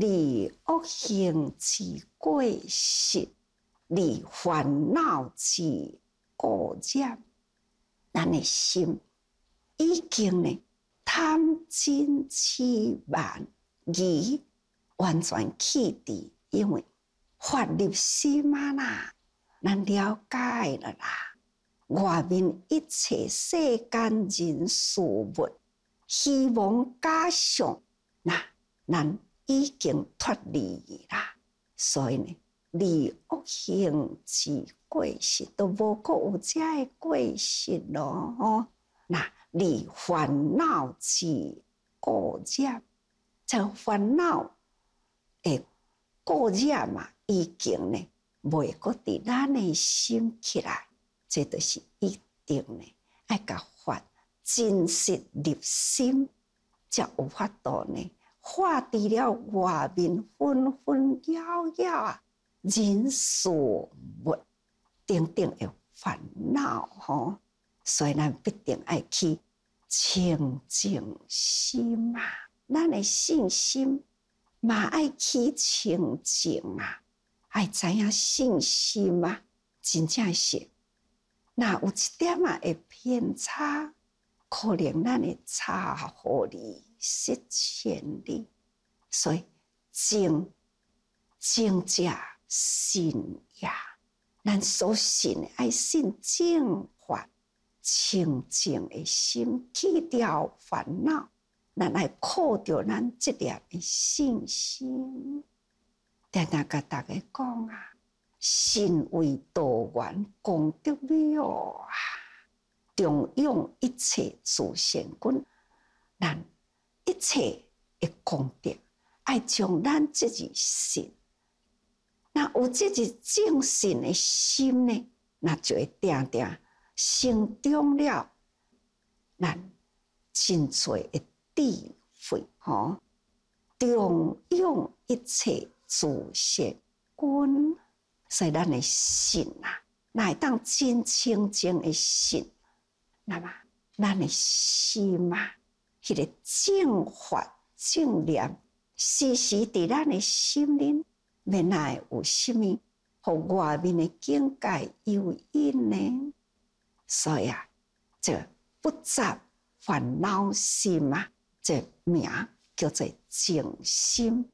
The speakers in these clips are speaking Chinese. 离恶行之过失，离烦恼之污染，咱的心已经呢贪嗔痴慢疑完全去除，因为法入心啊啦，咱了解了啦。外面一切世间人事物、虚妄假象，那咱已经脱离啦，所以呢，离恶行之过失都无阁有遮个过失咯吼。那离烦恼之过染，就烦恼诶过染嘛，已经呢未阁伫咱诶心起来，这都是一定诶，爱甲法真实入心，才有法度呢。 化除了外面纷纷扰扰啊，人事物等等的烦恼吼，所以咱必定爱去清净心啊，咱的信心嘛爱去清净啊，爱知影信心啊，真正是，那有一点啊的偏差，可能咱的差好哩。 是潜力，所以正者信呀，咱所信的爱信正法，清净的心去掉烦恼，咱爱靠着咱这点的信心。定定甲大家讲啊，信为道源，功德了啊，重用一切诸善根，咱。 一切的功德，爱将咱自己信，那有自己正信的心呢，那就会定定成长了，咱真侪的智慧吼，重用一切诸善根，所以咱的信啊，乃当真清净的信，那么咱的心啊。 迄个正法正念，时时伫咱诶心灵，免来有啥物，互外面诶境界诱引呢？所以啊，这不杂烦恼心啊，这名叫做正心。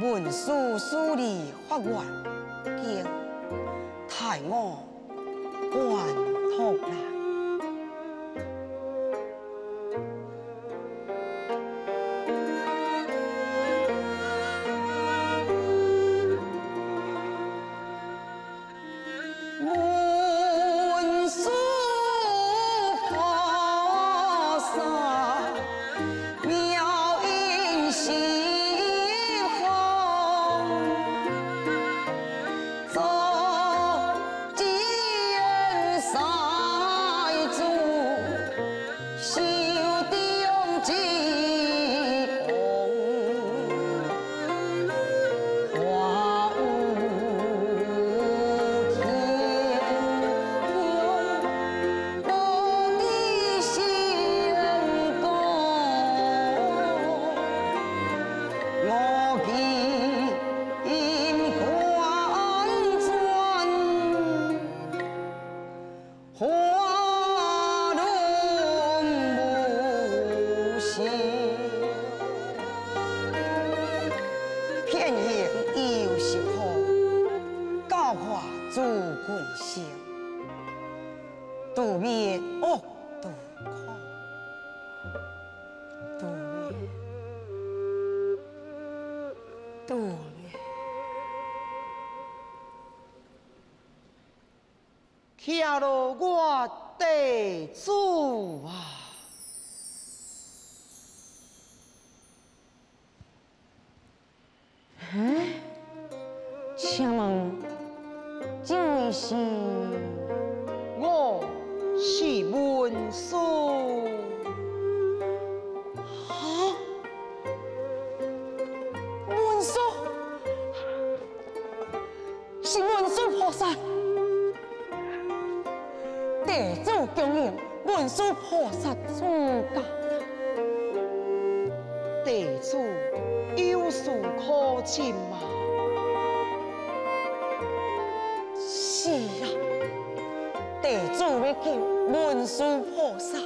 文殊师利法愿，经，替我管托来。 徛落我地主啊，请问这位是？我是文书。啊，文书是文殊菩萨。 地主供养文殊菩萨出家，地主有事可请吗？是啊，地主要求文殊菩萨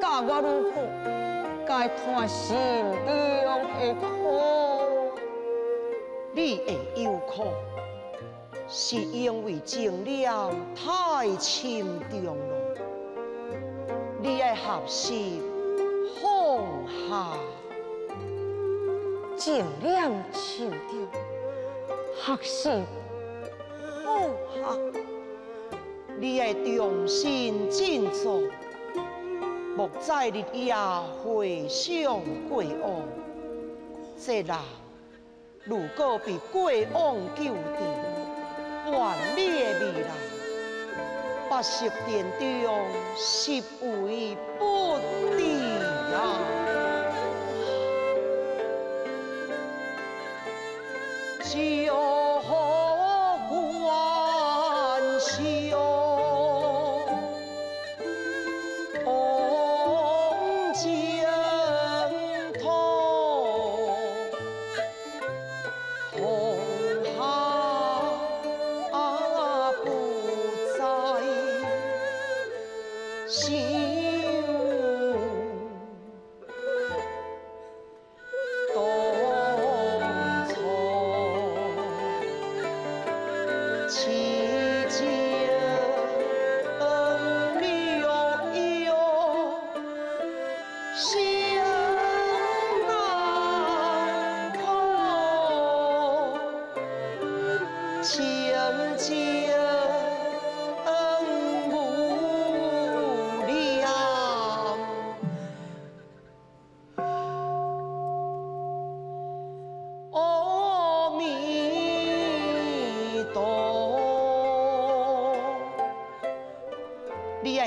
教我如何解脱心中的苦。你会有苦？ 是因为情念太深重了，你要学习放下。情念深重，学习放下。你要重新振作，莫再日夜回想过往。这人如果被过往纠缠， 完你的未来，八十殿中是为不敌啊！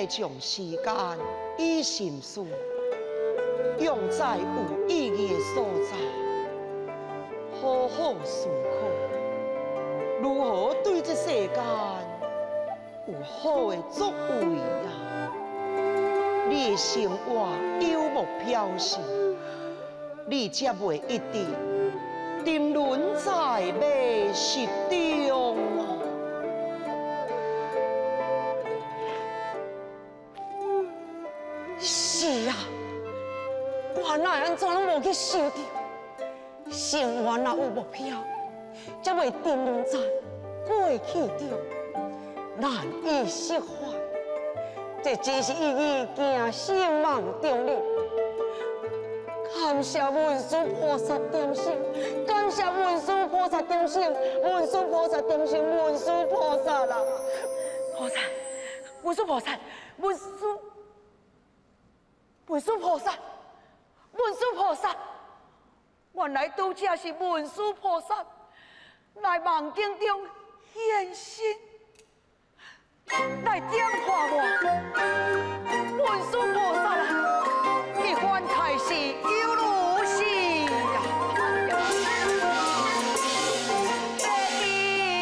将时间与心思用在有意义的所在，好好思考如何对这世间有好的作为啊！你的生活有目标性，你才袂一直沉沦在迷失中啊！ 哪会安怎拢无去想到？生活若有目标，才袂沉沦在过去着，难以释怀。这真是伊已经失望着你。感谢文殊菩萨点醒，感谢文殊菩萨点醒，文殊菩萨点醒，文殊菩萨啦！菩萨，文殊菩萨，文殊菩萨，文殊菩萨。 原来拄则是文殊菩萨来梦境中现身，来点化我。文殊菩萨啊，你反太是有如是呀！这一点心啊，是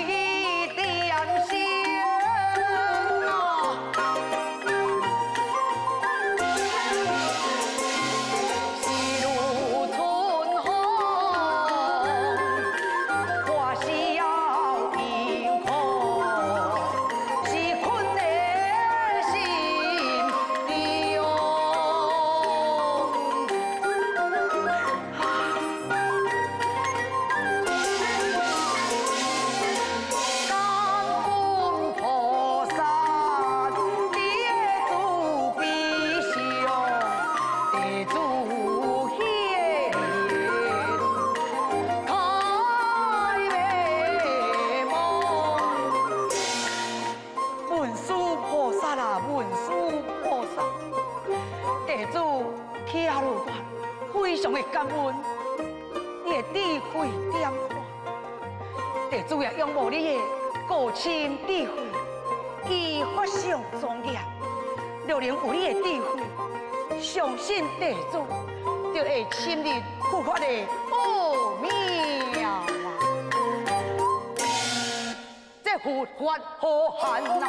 如春。 感恩你的智慧点化，弟子也仰慕你的高深智慧，依法上庄严。若能有你的智慧，相信弟子就会深入佛法的奥妙啊！这佛法好汉呐！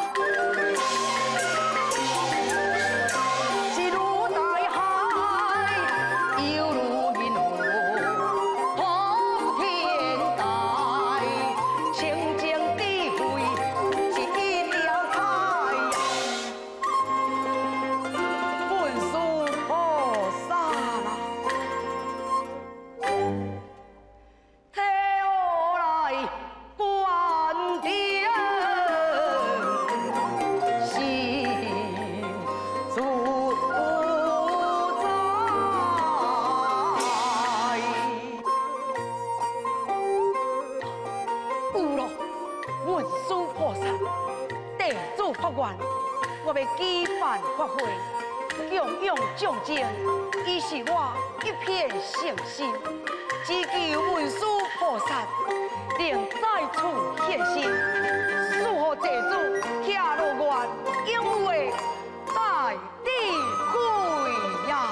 众生，伊是我一片诚心，只求文殊菩萨能再次现身，赐予弟子徛落我应有的大智慧呀！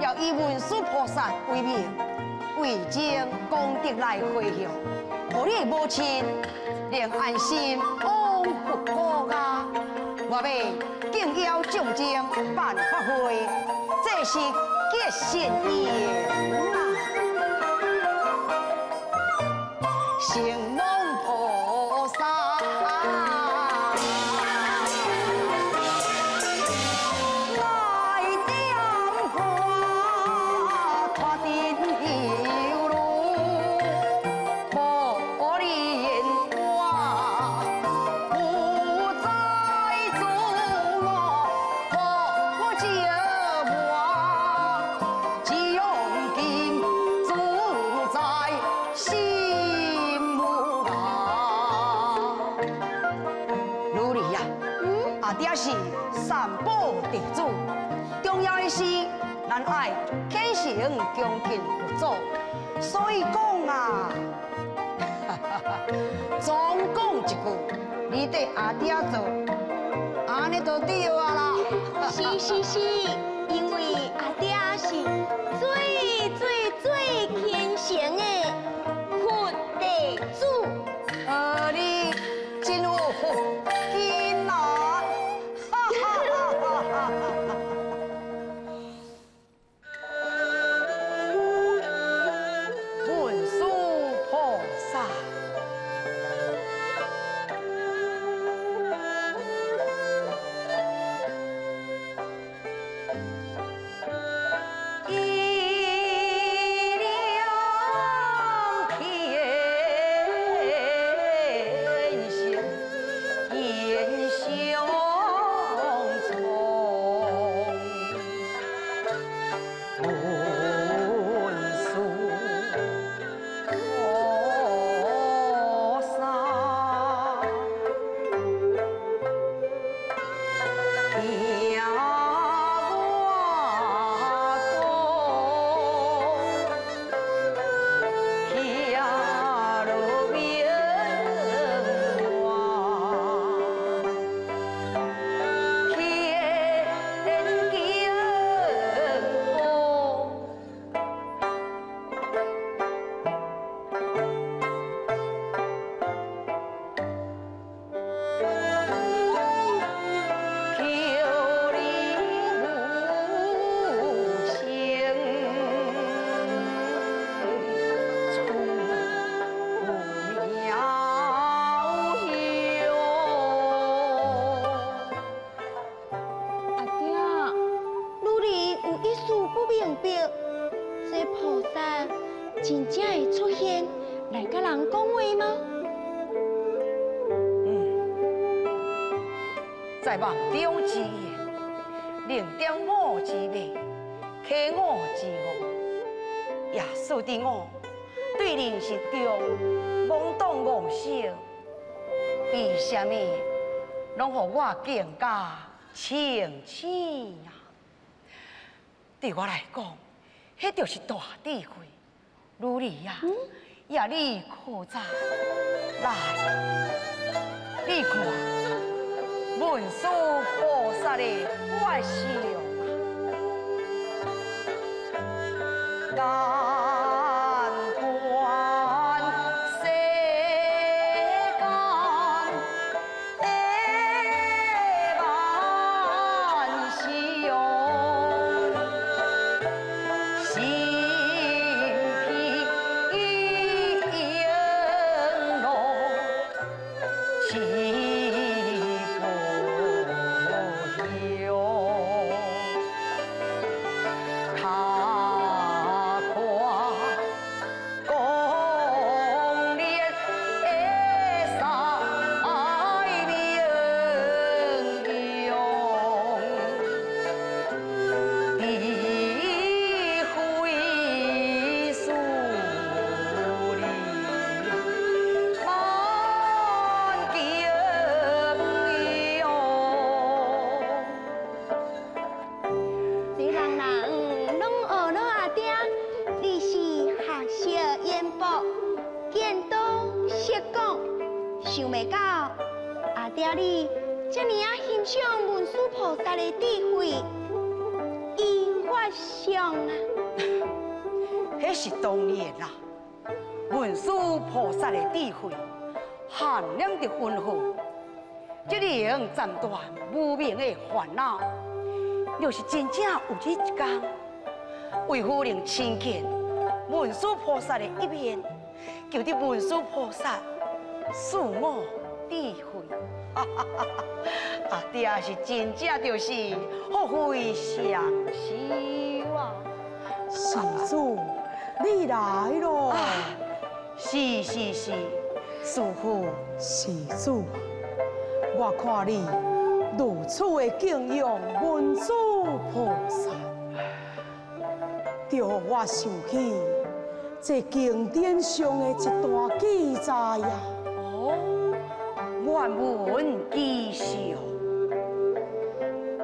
要以文殊菩萨为名，为证功德来回向，互你母亲能安心往佛国家。我要敬邀众生办法会，这真是感谢你啊！行了。 恭敬合作，所以讲啊，总讲一句，你对阿爹做，安尼就对啊啦。是，因为阿爹是最虔诚的佛弟子。你真有福气呐！哈哈哈哈哈哈！ 更加清醒呀！对我来讲，迄就是大智慧。如你呀，也你可知？来，你看文殊菩萨的法相啊！若是真正有这一天，为夫人亲见文殊菩萨的一面，求得文殊菩萨赐我智慧。哈哈哈哈！啊，爹是真正就是福慧双修啊！喜祖，你来咯！啊，是，叔父喜祖，我看你如此的敬仰文殊菩萨，着我想起这经典上的一段记载呀。哦。 愿闻其详。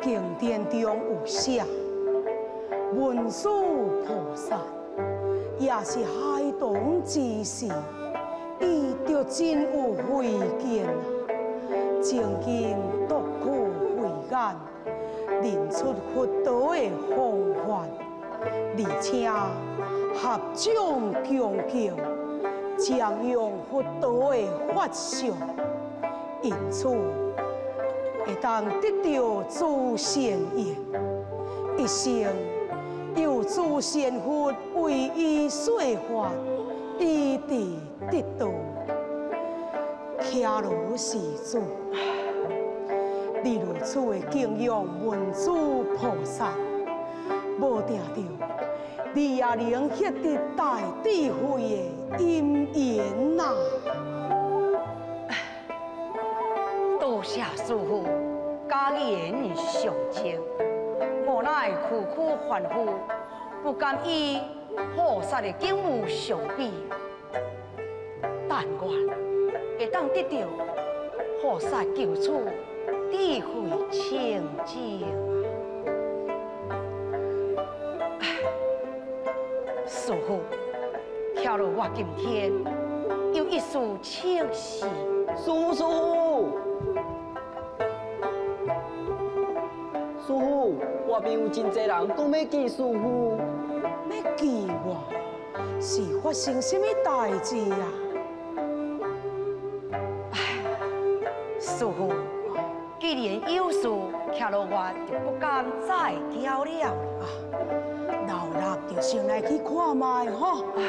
经典中有写，文殊菩萨也是孩童之时，伊就真有慧见啊！曾经独具慧眼，认出佛道的方法，而且合掌恭敬，常用佛道的法相。 因此，会当得到诸善业，一生由诸善佛为伊说法，以地得道。徛如是主，你如此的敬仰文殊菩萨，无定着，你也能获得大智慧的因缘呐。 多谢师父加言上情，我乃苦苦反复，不甘与菩萨的境遇相比。但愿会当得到菩萨救处，智慧清净。师父，听了我今天有一丝清晰。师父。 师父，外面有真侪人讲要见师父，要见我，是发生什么代志呀？唉，师父，既然有事，徛落我就不敢再挑了啊！老六就先来去看卖吼。唉。